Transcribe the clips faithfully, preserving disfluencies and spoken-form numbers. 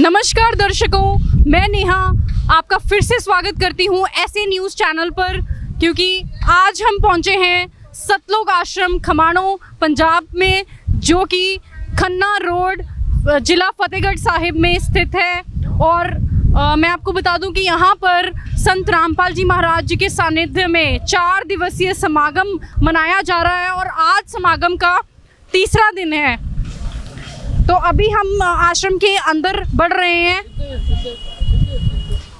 नमस्कार दर्शकों, मैं नेहा आपका फिर से स्वागत करती हूँ ऐसे न्यूज़ चैनल पर, क्योंकि आज हम पहुँचे हैं सतलोक आश्रम खमानों पंजाब में, जो कि खन्ना रोड जिला फतेहगढ़ साहिब में स्थित है। और आ, मैं आपको बता दूं कि यहाँ पर संत रामपाल जी महाराज जी के सानिध्य में चार दिवसीय समागम मनाया जा रहा है और आज समागम का तीसरा दिन है। तो अभी हम आश्रम के अंदर बढ़ रहे हैं,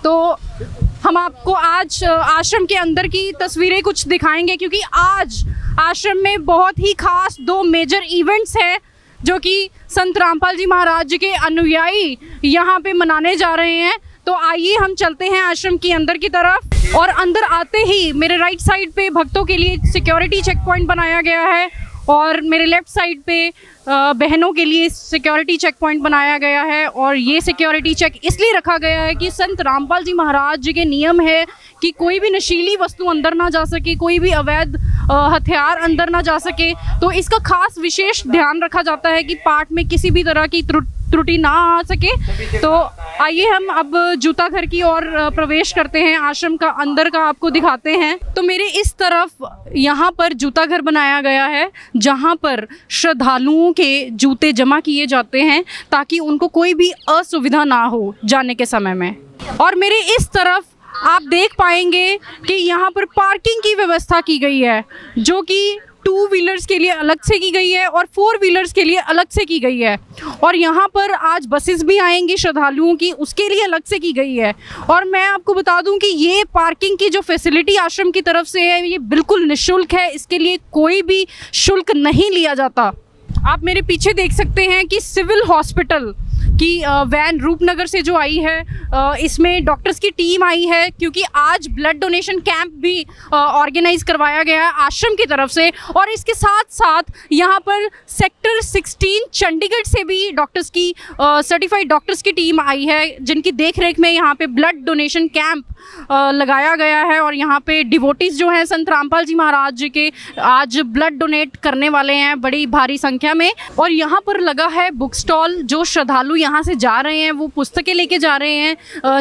तो हम आपको आज आश्रम के अंदर की तस्वीरें कुछ दिखाएंगे, क्योंकि आज आश्रम में बहुत ही खास दो मेजर इवेंट्स हैं जो कि संत रामपाल जी महाराज जी के अनुयायी यहाँ पे मनाने जा रहे हैं। तो आइए हम चलते हैं आश्रम के अंदर की तरफ। और अंदर आते ही मेरे राइट साइड पे भक्तों के लिए सिक्योरिटी चेक पॉइंट बनाया गया है और मेरे लेफ़्ट साइड पे बहनों के लिए सिक्योरिटी चेक पॉइंट बनाया गया है। और ये सिक्योरिटी चेक इसलिए रखा गया है कि संत रामपाल जी महाराज जी के नियम है कि कोई भी नशीली वस्तु अंदर ना जा सके, कोई भी अवैध हथियार अंदर ना जा सके। तो इसका खास विशेष ध्यान रखा जाता है कि पाठ में किसी भी तरह की त्रुटि ना आ सके। तो आइए हम अब जूता घर की ओर प्रवेश करते हैं, आश्रम का अंदर का आपको दिखाते हैं। तो मेरे इस तरफ यहाँ पर जूता घर बनाया गया है जहाँ पर श्रद्धालुओं के जूते जमा किए जाते हैं ताकि उनको कोई भी असुविधा ना हो जाने के समय में। और मेरे इस तरफ आप देख पाएंगे कि यहाँ पर पार्किंग की व्यवस्था की गई है, जो कि टू व्हीलर्स के लिए अलग से की गई है और फोर व्हीलर्स के लिए अलग से की गई है। और यहाँ पर आज बसेस भी आएंगी श्रद्धालुओं की, उसके लिए अलग से की गई है। और मैं आपको बता दूं कि ये पार्किंग की जो फैसिलिटी आश्रम की तरफ से है ये बिल्कुल निःशुल्क है, इसके लिए कोई भी शुल्क नहीं लिया जाता। आप मेरे पीछे देख सकते हैं कि सिविल हॉस्पिटल की वैन रूपनगर से जो आई है, इसमें डॉक्टर्स की टीम आई है, क्योंकि आज ब्लड डोनेशन कैंप भी ऑर्गेनाइज करवाया गया है आश्रम की तरफ से। और इसके साथ साथ यहाँ पर सेक्टर सोलह चंडीगढ़ से भी डॉक्टर्स की सर्टिफाइड डॉक्टर्स की टीम आई है, जिनकी देखरेख में यहाँ पे ब्लड डोनेशन कैंप लगाया गया है। और यहाँ पे डिवोटीज़ जो हैं संत रामपाल जी महाराज जी के आज ब्लड डोनेट करने वाले हैं बड़ी भारी संख्या में। और यहाँ पर लगा है बुक स्टॉल, जो श्रद्धालु यहाँ से जा रहे हैं वो पुस्तकें लेके जा रहे हैं,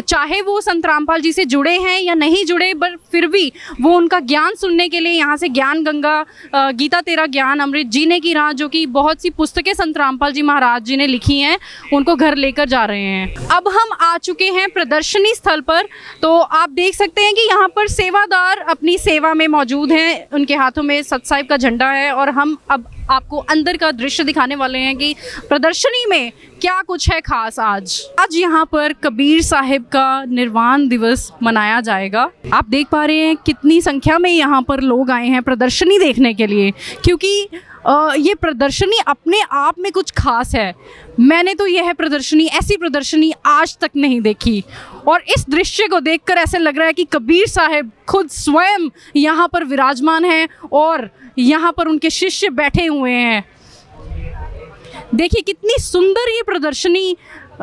चाहे वो संत रामपाल जी से जुड़े हैं या नहीं जुड़े, पर फिर भी वो उनका ज्ञान सुनने के लिए यहाँ से ज्ञान गंगा, गीता तेरा ज्ञान अमृत, जीने की राह, जो कि बहुत सी पुस्तकें संत रामपाल जी महाराज जी ने लिखी हैं, उनको घर लेकर जा रहे हैं। अब हम आ चुके हैं प्रदर्शनी स्थल पर, तो आप देख सकते हैं कि यहाँ पर सेवादार अपनी सेवा में मौजूद हैं, उनके हाथों में सत साहिब का झंडा है। और हम अब आपको अंदर का दृश्य दिखाने वाले हैं कि प्रदर्शनी में क्या कुछ है खास। आज आज यहाँ पर कबीर साहिब का निर्वाण दिवस मनाया जाएगा। आप देख पा रहे हैं कितनी संख्या में यहाँ पर लोग आए हैं प्रदर्शनी देखने के लिए, क्योंकि आ, ये प्रदर्शनी अपने आप में कुछ खास है। मैंने तो यह प्रदर्शनी, ऐसी प्रदर्शनी आज तक नहीं देखी। और इस दृश्य को देखकर ऐसे लग रहा है कि कबीर साहिब खुद स्वयं यहाँ पर विराजमान हैं और यहाँ पर उनके शिष्य बैठे हुए हैं। देखिए कितनी सुंदर ये प्रदर्शनी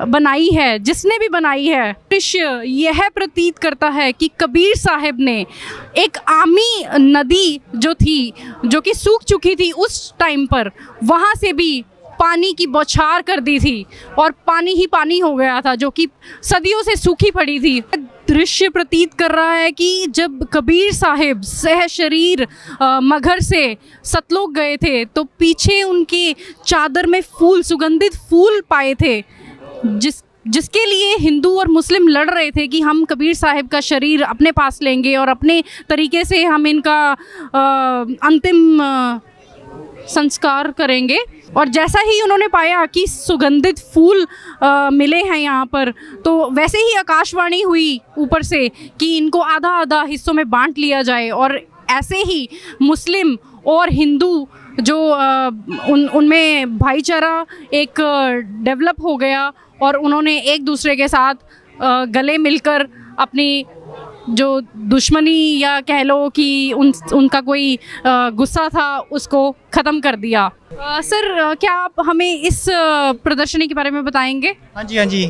बनाई है, जिसने भी बनाई है। दृश्य यह प्रतीत करता है कि कबीर साहिब ने एक आमी नदी जो थी, जो कि सूख चुकी थी उस टाइम पर, वहाँ से भी पानी की बौछार कर दी थी और पानी ही पानी हो गया था, जो कि सदियों से सूखी पड़ी थी। दृश्य प्रतीत कर रहा है कि जब कबीर साहिब सह शरीर मगहर से सतलोक गए थे तो पीछे उनके चादर में फूल, सुगंधित फूल पाए थे, जिस जिसके लिए हिंदू और मुस्लिम लड़ रहे थे कि हम कबीर साहिब का शरीर अपने पास लेंगे और अपने तरीके से हम इनका अंतिम संस्कार करेंगे। और जैसा ही उन्होंने पाया कि सुगंधित फूल आ, मिले हैं यहाँ पर, तो वैसे ही आकाशवाणी हुई ऊपर से कि इनको आधा आधा हिस्सों में बांट लिया जाए। और ऐसे ही मुस्लिम और हिंदू जो आ, उन उनमें भाईचारा एक डेवलप हो गया और उन्होंने एक दूसरे के साथ आ, गले मिलकर अपनी जो दुश्मनी या कह लो कि उन उनका कोई गुस्सा था उसको ख़त्म कर दिया। आ, सर, क्या आप हमें इस प्रदर्शनी के बारे में बताएंगे? हाँ जी, हाँ जी।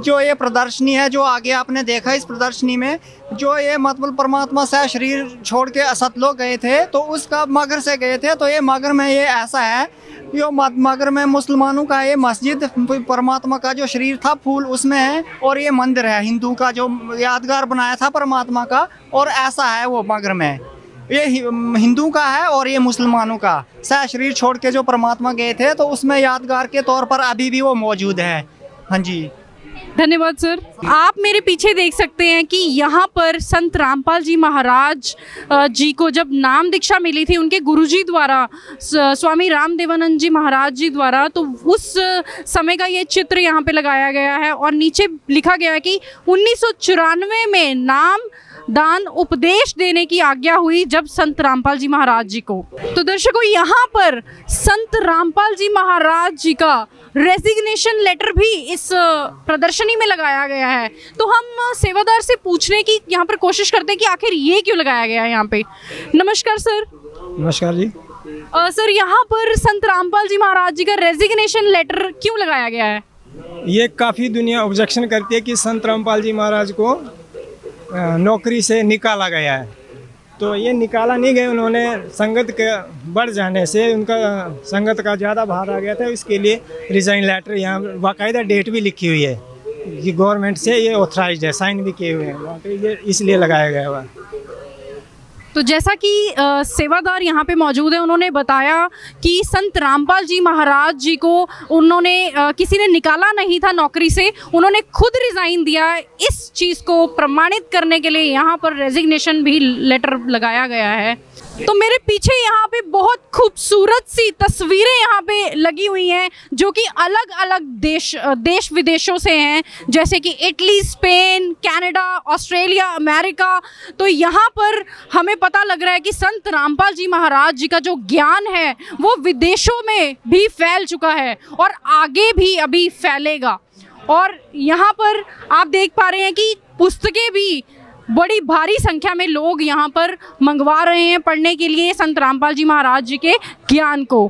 जो ये प्रदर्शनी है, जो आगे आपने देखा इस प्रदर्शनी में जो ये मतलब परमात्मा से शरीर छोड़ के असत लोग गए थे तो उसका मगर से गए थे, तो ये मगर में ये ऐसा है जो मगर में मुसलमानों का ये मस्जिद परमात्मा का जो शरीर था फूल उसमें है, और ये मंदिर है हिंदू का जो यादगार बनाया था परमात्मा का, और ऐसा है वो मगर में ये हिंदू का है और ये मुसलमानों का सह शरीर छोड़ के जो परमात्मा गए थे तो उसमें यादगार के तौर पर अभी भी वो मौजूद है। हाँ जी, धन्यवाद सर। आप मेरे पीछे देख सकते हैं कि यहाँ पर संत रामपाल जी महाराज जी को जब नाम दीक्षा मिली थी उनके गुरुजी द्वारा स्वामी रामदेवानंद जी महाराज जी द्वारा, तो उस समय का ये चित्र यहाँ पे लगाया गया है और नीचे लिखा गया है कि उन्नीस सौ चौरानवे में नाम दान उपदेश देने की आज्ञा हुई जब संत रामपाल जी महाराज जी को। तो दर्शकों यहाँ पर संत रामपाल जी महाराज जी का रेजिग्नेशन लेटर भी इस प्रदर्शनी में लगाया गया है। तो हम सेवादार से पूछने की यहाँ पर कोशिश करते हैं कि आखिर ये क्यों लगाया गया है यहाँ पे। नमस्कार सर। नमस्कार जी। आ, सर यहाँ पर संत रामपाल जी महाराज जी का रेजिग्नेशन लेटर क्यों लगाया गया है? ये काफ़ी दुनिया ऑब्जेक्शन करती है कि संत रामपाल जी महाराज को नौकरी से निकाला गया है, तो ये निकाला नहीं गया, उन्होंने संगत के बढ़ जाने से उनका संगत का ज़्यादा भार आ गया था, इसके लिए रिज़ाइन लेटर यहाँ बाकायदा डेट भी लिखी हुई है कि गवर्नमेंट से ये ऑथराइज्ड है, साइन भी किए हुए हैं वहाँ पे, ये इसलिए लगाया गया हुआ। तो जैसा कि सेवादार यहाँ पे मौजूद है उन्होंने बताया कि संत रामपाल जी महाराज जी को उन्होंने किसी ने निकाला नहीं था नौकरी से, उन्होंने खुद रिज़ाइन दिया। इस चीज़ को प्रमाणित करने के लिए यहाँ पर रेजिग्नेशन भी लेटर लगाया गया है। तो मेरे पीछे यहाँ पे बहुत खूबसूरत सी तस्वीरें यहाँ पे लगी हुई हैं जो कि अलग अलग देश देश विदेशों से हैं, जैसे कि Italy, Spain, Canada, Australia, America. तो यहाँ पर हमें पता लग रहा है कि संत रामपाल जी महाराज जी का जो ज्ञान है वो विदेशों में भी फैल चुका है और आगे भी अभी फैलेगा। और यहाँ पर आप देख पा रहे हैं कि पुस्तकें भी बड़ी भारी संख्या में लोग यहाँ पर मंगवा रहे हैं पढ़ने के लिए संत रामपाल जी महाराज जी के ज्ञान को।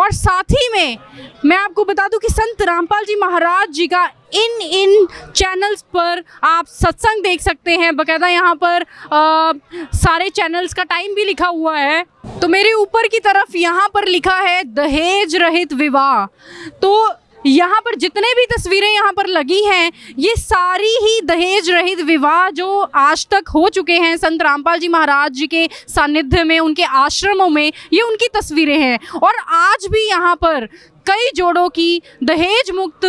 और साथ ही में मैं आपको बता दूं कि संत रामपाल जी महाराज जी का इन इन चैनल्स पर आप सत्संग देख सकते हैं, बकायदा यहाँ पर आ, सारे चैनल्स का टाइम भी लिखा हुआ है। तो मेरे ऊपर की तरफ यहाँ पर लिखा है दहेज रहित विवाह। तो यहाँ पर जितने भी तस्वीरें यहाँ पर लगी हैं ये सारी ही दहेज रहित विवाह जो आज तक हो चुके हैं संत रामपाल जी महाराज जी के सानिध्य में, उनके आश्रमों में, ये उनकी तस्वीरें हैं। और आज भी यहाँ पर कई जोड़ों की दहेज मुक्त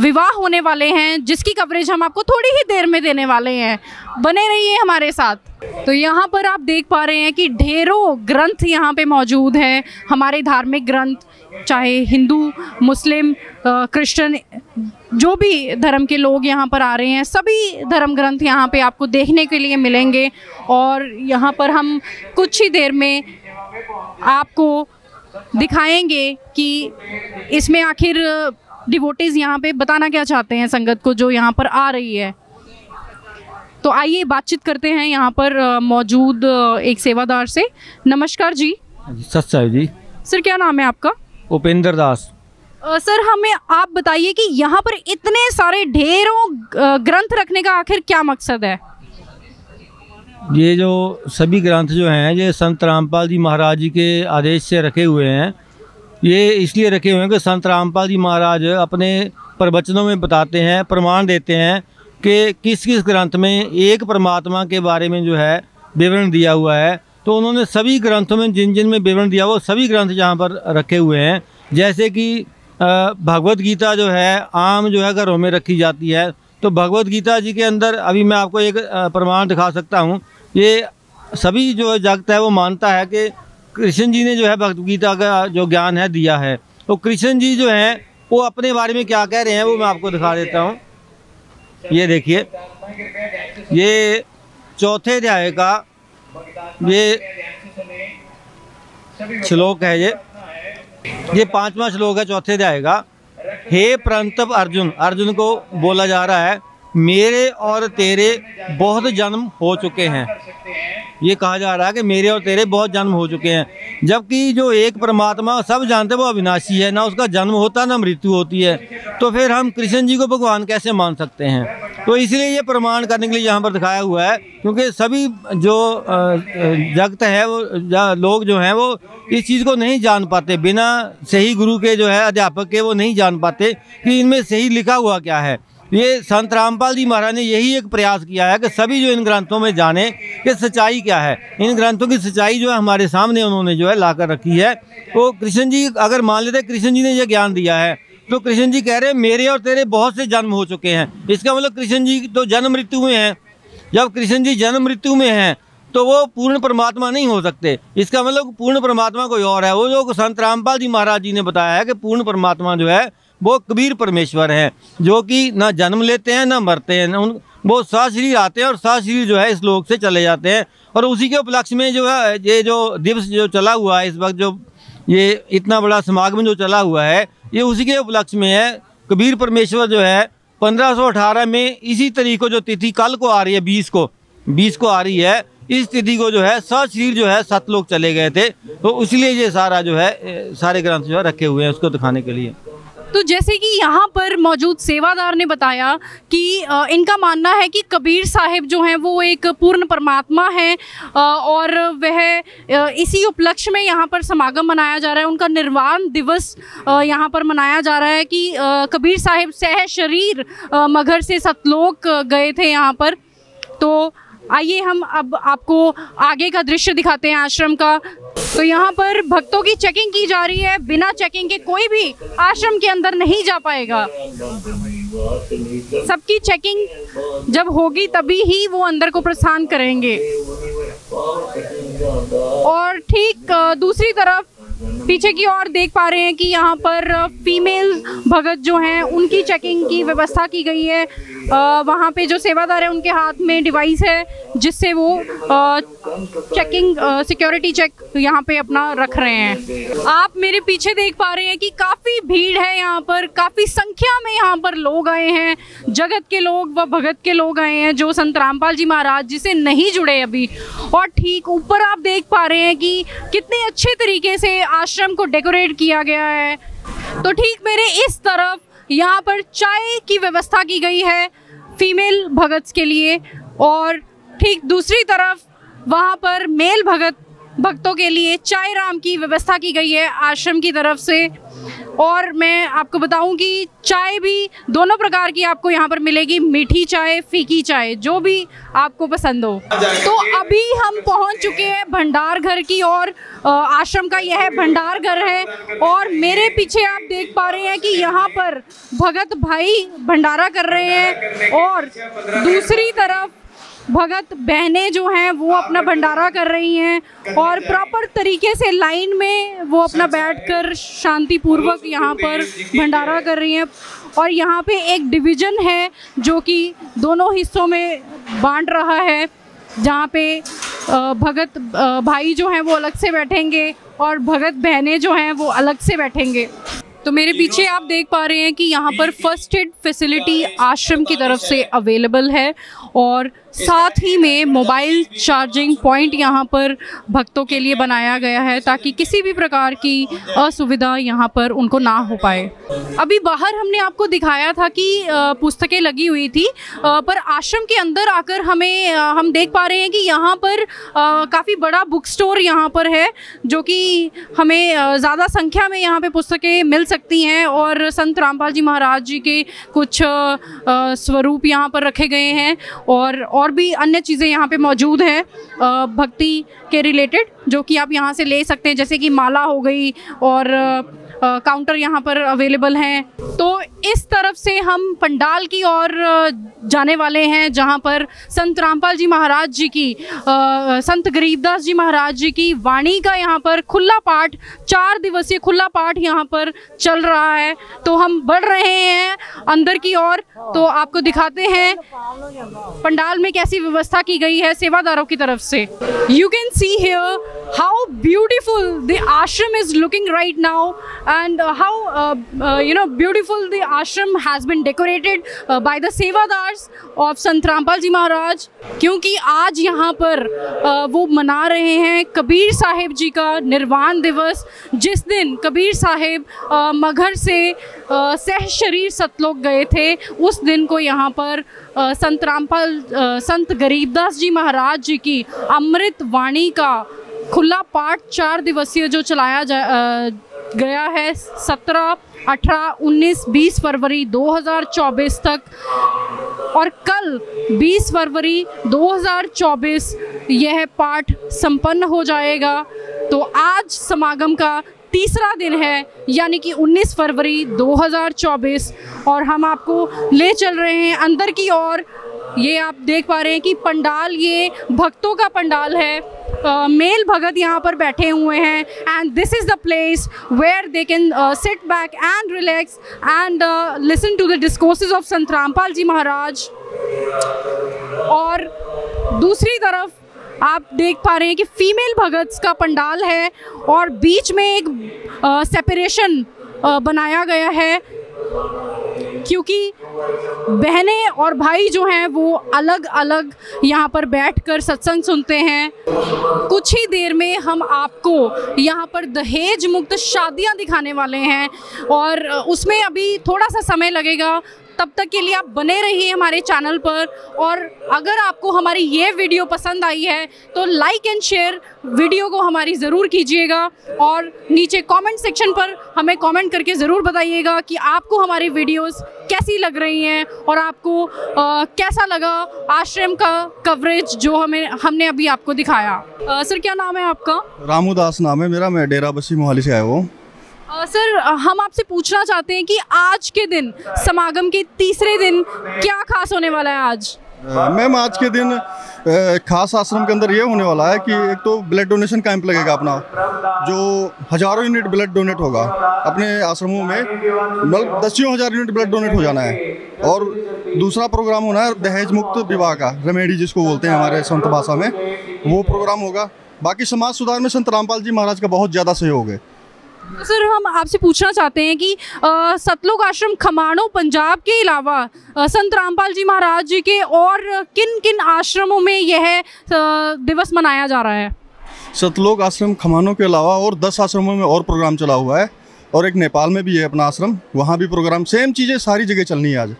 विवाह होने वाले हैं जिसकी कवरेज हम आपको थोड़ी ही देर में देने वाले हैं, बने रहिए हमारे साथ। तो यहाँ पर आप देख पा रहे हैं कि ढेरों ग्रंथ यहाँ पे मौजूद हैं, हमारे धार्मिक ग्रंथ, चाहे हिंदू, मुस्लिम, क्रिश्चियन, जो भी धर्म के लोग यहाँ पर आ रहे हैं सभी धर्म ग्रंथ यहाँ पे आपको देखने के लिए मिलेंगे। और यहाँ पर हम कुछ ही देर में आपको दिखाएंगे कि इसमें आखिर डिवोटीज यहाँ पे बताना क्या चाहते हैं संगत को जो यहाँ पर आ रही है। तो आइए बातचीत करते हैं यहाँ पर मौजूद एक सेवादार से। नमस्कार जी। सत साहिब जी। सर क्या नाम है आपका? उपेंद्र दास। आ, सर हमें आप बताइए कि यहाँ पर इतने सारे ढेरों ग्रंथ रखने का आखिर क्या मकसद है? ये जो सभी ग्रंथ जो हैं ये संत रामपाल जी महाराज जी के आदेश से रखे हुए हैं। ये इसलिए रखे हुए हैं कि संत रामपाल जी महाराज अपने प्रवचनों में बताते हैं, प्रमाण देते हैं कि किस किस ग्रंथ में एक परमात्मा के बारे में जो है विवरण दिया हुआ है। तो उन्होंने सभी ग्रंथों में जिन जिन में विवरण दिया हुआ सभी ग्रंथ यहाँ पर रखे हुए हैं। जैसे कि भगवत गीता जो है आम जो है घरों में रखी जाती है, तो भगवत गीता जी के अंदर अभी मैं आपको एक प्रमाण दिखा सकता हूँ। ये सभी जो जगत है वो मानता है कि कृष्ण जी ने जो है भगवत गीता का जो ज्ञान है दिया है। तो कृष्ण जी जो हैं वो अपने बारे में क्या कह रहे हैं वो मैं आपको दिखा देता हूँ। ये देखिए, ये चौथे अध्याय का ये श्लोक है, ये ये पांचवा श्लोक है चौथे अध्याय का। हे परंतप अर्जुन, अर्जुन को बोला जा रहा है, मेरे और तेरे बहुत जन्म हो चुके हैं। ये कहा जा रहा है कि मेरे और तेरे बहुत जन्म हो चुके हैं, जबकि जो एक परमात्मा सब जानते हैं वो अविनाशी है, ना उसका जन्म होता ना मृत्यु होती है। तो फिर हम कृष्ण जी को भगवान कैसे मान सकते हैं। तो इसलिए ये प्रमाण करने के लिए यहाँ पर दिखाया हुआ है, क्योंकि सभी जो जगत है वो लोग जो हैं वो इस चीज़ को नहीं जान पाते, बिना सही गुरु के जो है अध्यापक के वो नहीं जान पाते कि इनमें सही लिखा हुआ क्या है। ये संत रामपाल जी महाराज ने यही एक प्रयास किया है कि सभी जो इन ग्रंथों में जाने कि सच्चाई क्या है, इन ग्रंथों की सच्चाई जो है हमारे सामने उन्होंने जो है ला कर रखी है। तो कृष्ण जी अगर मान लेते कृष्ण जी ने यह ज्ञान दिया है, तो कृष्ण जी कह रहे हैं मेरे और तेरे बहुत से जन्म हो चुके हैं। इसका मतलब कृष्ण जी तो जन्म मृत्यु में हैं। जब कृष्ण जी जन्म मृत्यु में हैं तो वो पूर्ण परमात्मा नहीं हो सकते। इसका मतलब पूर्ण परमात्मा कोई और है। वो जो संत रामपाल जी महाराज जी ने बताया है कि पूर्ण परमात्मा जो है वो कबीर परमेश्वर हैं, जो कि ना जन्म लेते हैं ना मरते हैं, उन वो साशरीर आते हैं और साशरीर जो है इस लोक से चले जाते हैं। और उसी के उपलक्ष्य में जो है ये जो दिवस जो चला हुआ है इस वक्त, जो ये इतना बड़ा समागम जो चला हुआ है, ये उसी के उपलक्ष्य में है। कबीर परमेश्वर जो है पंद्रह सौ अठारह में इसी तरीक़ को जो तिथि कल को आ रही है, बीस को बीस को आ रही है, इस तिथि को जो है साशरीर जो है सतलोक चले गए थे। तो इसलिए ये सारा जो है सारे ग्रंथ जो है रखे हुए हैं उसको दिखाने के लिए। तो जैसे कि यहाँ पर मौजूद सेवादार ने बताया कि इनका मानना है कि कबीर साहिब जो हैं वो एक पूर्ण परमात्मा हैं और वह इसी उपलक्ष्य में यहाँ पर समागम मनाया जा रहा है। उनका निर्वाण दिवस यहाँ पर मनाया जा रहा है कि कबीर साहिब सह शरीर मगर से सतलोक गए थे यहाँ पर। तो आइए हम अब आपको आगे का दृश्य दिखाते हैं आश्रम का। तो यहाँ पर भक्तों की चेकिंग की जा रही है, बिना चेकिंग के कोई भी आश्रम के अंदर नहीं जा पाएगा। सबकी चेकिंग जब होगी तभी ही वो अंदर को प्रस्थान करेंगे। और ठीक दूसरी तरफ पीछे की ओर देख पा रहे हैं कि यहाँ पर फीमेल भगत जो हैं उनकी चेकिंग की व्यवस्था की गई है। आ, वहाँ पे जो सेवादार है उनके हाथ में डिवाइस है जिससे वो आ, चेकिंग आ, सिक्योरिटी चेक यहाँ पे अपना रख रहे हैं। आप मेरे पीछे देख पा रहे हैं कि काफ़ी भीड़ है यहाँ पर, काफ़ी संख्या में यहाँ पर लोग आए हैं। जगत के लोग व भगत के लोग आए हैं जो संत रामपाल जी महाराज जी से नहीं जुड़े अभी। और ठीक ऊपर आप देख पा रहे हैं कि कितने अच्छे तरीके से आश्रम को डेकोरेट किया गया है। तो ठीक मेरे इस तरफ यहाँ पर चाय की व्यवस्था की गई है फीमेल भगत के लिए, और ठीक दूसरी तरफ वहाँ पर मेल भगत भक्तों के लिए चाय राम की व्यवस्था की गई है आश्रम की तरफ से। और मैं आपको बताऊं कि चाय भी दोनों प्रकार की आपको यहाँ पर मिलेगी, मीठी चाय, फीकी चाय, जो भी आपको पसंद हो। तो अभी हम पहुँच चुके हैं भंडार घर की ओर। आश्रम का यह भंडार घर है और मेरे पीछे आप देख पा रहे हैं कि यहाँ पर भगत भाई भंडारा कर रहे हैं और दूसरी तरफ भगत बहनें जो हैं वो अपना भंडारा कर रही हैं। और प्रॉपर तरीके से लाइन में वो अपना बैठकर शांतिपूर्वक यहाँ पर भंडारा कर रही हैं। और यहाँ पे एक डिवीज़न है जो कि दोनों हिस्सों में बांट रहा है, जहाँ पे भगत भाई जो हैं वो अलग से बैठेंगे और भगत बहनें जो हैं वो अलग से बैठेंगे। तो मेरे पीछे आप देख पा रहे हैं कि यहाँ पर फर्स्ट एड फैसिलिटी आश्रम की तरफ से अवेलेबल है और साथ ही में मोबाइल चार्जिंग पॉइंट यहाँ पर भक्तों के लिए बनाया गया है ताकि किसी भी प्रकार की असुविधा यहाँ पर उनको ना हो पाए। अभी बाहर हमने आपको दिखाया था कि पुस्तकें लगी हुई थी, पर आश्रम के अंदर आकर हमें हम देख पा रहे हैं कि यहाँ पर काफ़ी बड़ा बुक स्टोर यहाँ पर है जो कि हमें ज़्यादा संख्या में यहाँ पे पुस्तकें मिल सकती हैं। और संत रामपाल जी महाराज जी के कुछ स्वरूप यहाँ पर रखे गए हैं और और भी अन्य चीज़ें यहाँ पे मौजूद हैं भक्ति के रिलेटेड, जो कि आप यहाँ से ले सकते हैं, जैसे कि माला हो गई और काउंटर यहाँ पर अवेलेबल हैं। तो इस तरफ से हम पंडाल की ओर जाने वाले हैं जहाँ पर संत रामपाल जी महाराज जी की आ, संत गरीबदास जी महाराज जी की वाणी का यहाँ पर खुला पाठ, चार दिवसीय खुला पाठ यहाँ पर चल रहा है। तो हम बढ़ रहे हैं अंदर की ओर, तो आपको दिखाते हैं पंडाल में कैसी व्यवस्था की गई है सेवादारों की तरफ से। You can see here how beautiful the ashram is looking right now and uh, how uh, uh, you know beautiful the ashram has been decorated uh, by the sevadars of संत रामपाल जी महाराज, क्योंकि आज यहाँ पर uh, वो मना रहे हैं कबीर साहब जी का निर्वाण दिवस, जिस दिन कबीर साहब uh, मगहर से uh, सह शरीर सतलोक गए थे। उस दिन को यहाँ पर uh, संत रामपाल uh, संत गरीबदास जी महाराज जी की अमृत वाणी का खुला पाठ चार दिवसीय जो चलाया जा uh, गया है सत्रह, अठारह, उन्नीस, बीस फरवरी दो हज़ार चौबीस तक, और कल बीस फरवरी दो हज़ार चौबीस यह पाठ संपन्न हो जाएगा। तो आज समागम का तीसरा दिन है, यानी कि उन्नीस फरवरी दो हज़ार चौबीस, और हम आपको ले चल रहे हैं अंदर की ओर। ये आप देख पा रहे हैं कि पंडाल ये भक्तों का पंडाल है, Uh, मेल भगत यहाँ पर बैठे हुए हैं, and this is the place where they can sit back and relax and listen to the discourses of Sant Rampal जी महाराज। और दूसरी तरफ आप देख पा रहे हैं कि फीमेल भगत का पंडाल है, और बीच में एक सेपरेशन uh, uh, बनाया गया है, क्योंकि बहनें और भाई जो हैं वो अलग अलग यहाँ पर बैठकर सत्संग सुनते हैं। कुछ ही देर में हम आपको यहाँ पर दहेज मुक्त शादियाँ दिखाने वाले हैं, और उसमें अभी थोड़ा सा समय लगेगा। तब तक के लिए आप बने रहिए हमारे चैनल पर, और अगर आपको हमारी ये वीडियो पसंद आई है तो लाइक एंड शेयर वीडियो को हमारी ज़रूर कीजिएगा, और नीचे कमेंट सेक्शन पर हमें कमेंट करके ज़रूर बताइएगा कि आपको हमारी वीडियोस कैसी लग रही हैं, और आपको आ, कैसा लगा आश्रम का कवरेज जो हमें हमने अभी आपको दिखाया। आ, सर क्या नाम है आपका? रामू दास नाम है मेरा, मैं डेरा बस्सी मोहाली से आया हूँ। Uh, सर हम आपसे पूछना चाहते हैं कि आज के दिन, समागम के तीसरे दिन, क्या खास होने वाला है आज? मैम आज के दिन खास आश्रम के अंदर ये होने वाला है कि एक तो ब्लड डोनेशन कैंप लगेगा अपना, जो हज़ारों यूनिट ब्लड डोनेट होगा अपने आश्रमों में, मतलब दसियों हज़ार यूनिट ब्लड डोनेट हो जाना है। और दूसरा प्रोग्राम होना है दहेज मुक्त विवाह का, रेमेडी जिसको बोलते हैं हमारे संत भाषा में, वो प्रोग्राम होगा। बाकी समाज सुधार में संत रामपाल जी महाराज का बहुत ज़्यादा सहयोग है। तो सर हम आपसे पूछना चाहते हैं कि सतलोक आश्रम खमानों पंजाब के अलावा आ, संत रामपाल जी महाराज जी के और किन किन आश्रमों में यह दिवस मनाया जा रहा है? सतलोक आश्रम खमानों के अलावा और दस आश्रमों में और प्रोग्राम चला हुआ है, और एक नेपाल में भी है अपना आश्रम, वहाँ भी प्रोग्राम सेम चीज़ें सारी जगह चलनी है आज।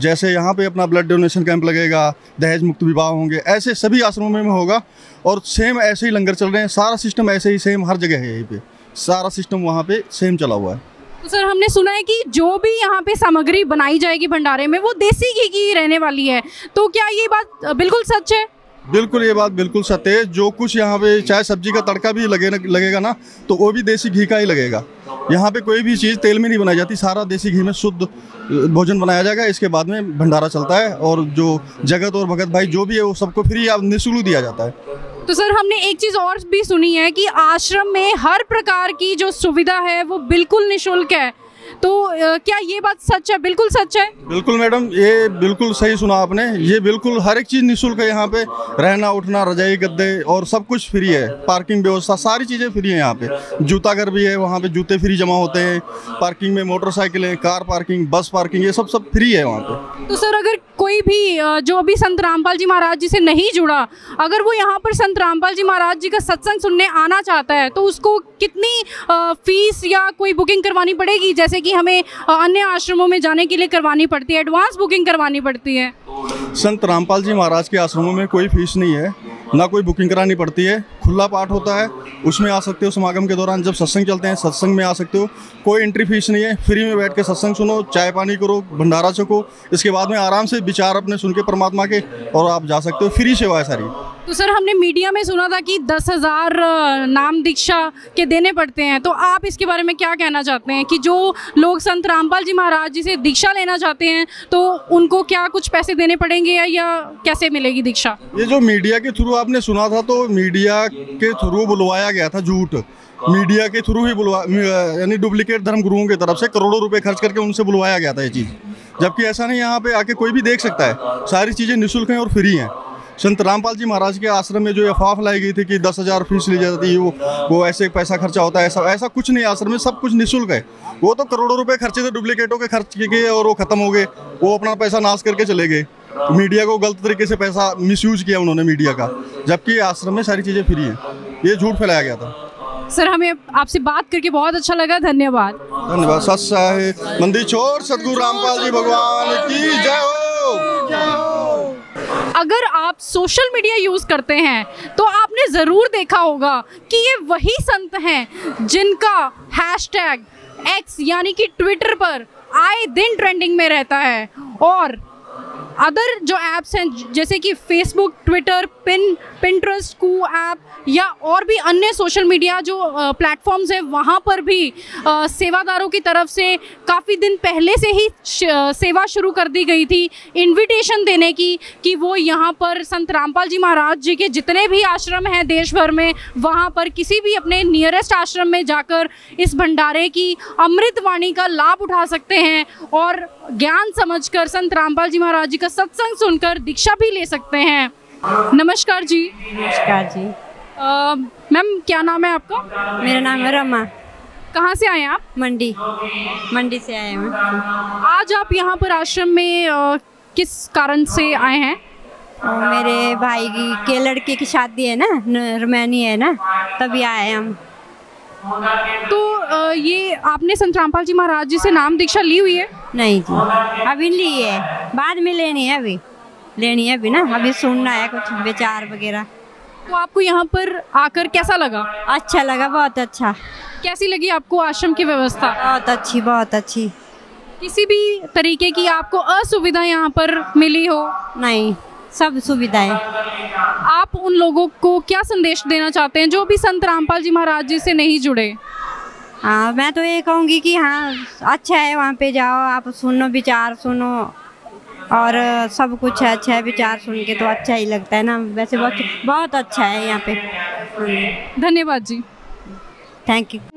जैसे यहाँ पे अपना ब्लड डोनेशन कैंप लगेगा, दहेज मुक्त विवाह होंगे, ऐसे सभी आश्रमों में होगा, और सेम ऐसे ही लंगर चल रहे हैं, सारा सिस्टम ऐसे ही सेम हर जगह है, यहीं पे सारा सिस्टम वहाँ पे सेम चला हुआ है। तो सर हमने सुना है कि जो भी यहाँ पे सामग्री बनाई जाएगी भंडारे में वो देसी घी की रहने वाली है, तो क्या ये बात बिल्कुल सच है? बिल्कुल, ये बात बिल्कुल सत्य है। जो कुछ यहाँ पे चाहे सब्जी का तड़का भी लगे लगेगा ना, तो वो भी देसी घी का ही लगेगा। यहाँ पे कोई भी चीज़ तेल में नहीं बनाई जाती, सारा देसी घी में शुद्ध भोजन बनाया जाएगा। इसके बाद में भंडारा चलता है, और जो जगत और भगत भाई जो भी है वो सबको फ्री या निःशुल्क दिया जाता है। तो सर हमने एक चीज़ और भी सुनी है कि आश्रम में हर प्रकार की जो सुविधा है वो बिल्कुल निःशुल्क है, तो क्या ये बात सच है? बिल्कुल सच है। बिल्कुल मैडम, ये बिल्कुल सही सुना आपने, ये बिल्कुल हर एक चीज़ निःशुल्क है यहाँ पे, रहना उठना, रजाई गद्दे और सब कुछ फ्री है, पार्किंग व्यवस्था सारी चीज़ें फ्री है। यहाँ पे जूता घर भी है, वहाँ पे जूते फ्री जमा होते हैं, पार्किंग में मोटरसाइकिलें, कार पार्किंग, बस पार्किंग, ये सब सब फ्री है वहाँ पे। तो सर अगर कोई भी जो अभी संत रामपाल जी महाराज जी से नहीं जुड़ा, अगर वो यहाँ पर संत रामपाल जी महाराज जी का सत्संग सुनने आना चाहता है, तो उसको कितनी फीस या कोई बुकिंग करवानी पड़ेगी, जैसे कि हमें अन्य आश्रमों में जाने के लिए करवानी पड़ती है, एडवांस बुकिंग करवानी पड़ती है? संत रामपाल जी महाराज के आश्रमों में कोई फीस नहीं है, ना कोई बुकिंग करानी पड़ती है, खुला पाठ होता है, उसमें आ सकते हो। समागम के दौरान जब सत्संग चलते हैं, सत्संग में आ सकते हो, कोई एंट्री फीस नहीं है, फ्री में बैठ के सत्संग सुनो, चाय पानी करो, भंडारा छको, इसके बाद में आराम से विचार अपने सुन के परमात्मा के, और आप जा सकते हो, फ्री सेवा है सारी। तो सर हमने मीडिया में सुना था कि दस हज़ार नाम दीक्षा के देने पड़ते हैं, तो आप इसके बारे में क्या कहना चाहते हैं कि जो लोग संत रामपाल जी महाराज जी से दीक्षा लेना चाहते हैं तो उनको क्या कुछ पैसे देने पड़ेंगे, या, या कैसे मिलेगी दीक्षा? ये जो मीडिया के थ्रू आपने सुना था, तो मीडिया के थ्रू बुलवाया गया था, झूठ मीडिया के थ्रू ही बुलवा, यानी डुप्लीकेट धर्म गुरुओं की तरफ से करोड़ों रुपए खर्च करके उनसे बुलवाया गया था ये चीज़, जबकि ऐसा नहीं, यहाँ पे आके कोई भी देख सकता है, सारी चीज़ें निःशुल्क हैं और फ्री हैं। संत रामपाल जी महाराज के आश्रम में जो अफवाह फैलाई गई थी कि दस हज़ार फीस ली जाती है, वो वो ऐसे पैसा खर्चा होता है, ऐसा ऐसा कुछ नहीं। आश्रम में सब कुछ निःशुल्क है। वो तो करोड़ों रुपए खर्चे थे, डुप्लीकेटों के खर्च किए गए और वो खत्म हो गए। वो अपना पैसा नाश करके चले गए। मीडिया को गलत तरीके से पैसा मिसयूज किया उन्होंने मीडिया का, जबकि आश्रम में सारी चीज़ें फ्री हैं। ये झूठ फैलाया गया था। सर, हमें आपसे बात करके बहुत अच्छा लगा। धन्यवाद धन्यवाद। सच साहे मंदिर छोड़ सतगुरु रामपाल जी भगवान की जय हो। अगर आप सोशल मीडिया यूज़ करते हैं तो आपने ज़रूर देखा होगा कि ये वही संत हैं जिनका हैशटैग एक्स यानी कि ट्विटर पर आए दिन ट्रेंडिंग में रहता है, और अदर जो ऐप्स हैं जैसे कि Facebook, Twitter, pin Pinterest, Koo app या और भी अन्य सोशल मीडिया जो प्लेटफॉर्म्स हैं, वहाँ पर भी आ, सेवादारों की तरफ से काफ़ी दिन पहले से ही सेवा शुरू कर दी गई थी, इनविटेशन देने की कि वो यहाँ पर संत रामपाल जी महाराज जी के जितने भी आश्रम हैं देश भर में, वहाँ पर किसी भी अपने नियरेस्ट आश्रम में जाकर इस भंडारे की अमृत वाणी का लाभ उठा सकते हैं और ज्ञान समझकर संत रामपाल जी महाराज जी का सत्संग सुनकर दीक्षा भी ले सकते हैं। नमस्कार जी। नमस्कार जी। मैम, क्या नाम है आपका? मेरा नाम है रमा। कहाँ से आए आप? मंडी मंडी से आए हैं। आज आप यहाँ पर आश्रम में आ, किस कारण से आए हैं? मेरे भाई की के लड़के की शादी है ना, रुमानी है ना, तभी आए हम। तो ये आपने संत रामपाल जी महाराज जी से नाम दीक्षा ली हुई है? नहीं जी, अभी ली है, बाद में लेनी है। अभी लेनी है अभी ना, अभी सुनना है कुछ विचार वगैरह। तो आपको यहाँ पर आकर कैसा लगा? अच्छा लगा, बहुत अच्छा। कैसी लगी आपको आश्रम की व्यवस्था? बहुत अच्छी, बहुत अच्छी। किसी भी तरीके की आपको असुविधा यहाँ पर मिली हो? नहीं, सब सुविधाएं। आप उन लोगों को क्या संदेश देना चाहते हैं जो भी संत रामपाल जी महाराज जी से नहीं जुड़े? हाँ, मैं तो ये कहूँगी कि हाँ अच्छा है, वहाँ पे जाओ, आप सुनो, विचार सुनो, और सब कुछ है, अच्छा है। विचार सुन के तो अच्छा ही लगता है ना, वैसे बहुत बहुत अच्छा है यहाँ पे। धन्यवाद जी। Thank you.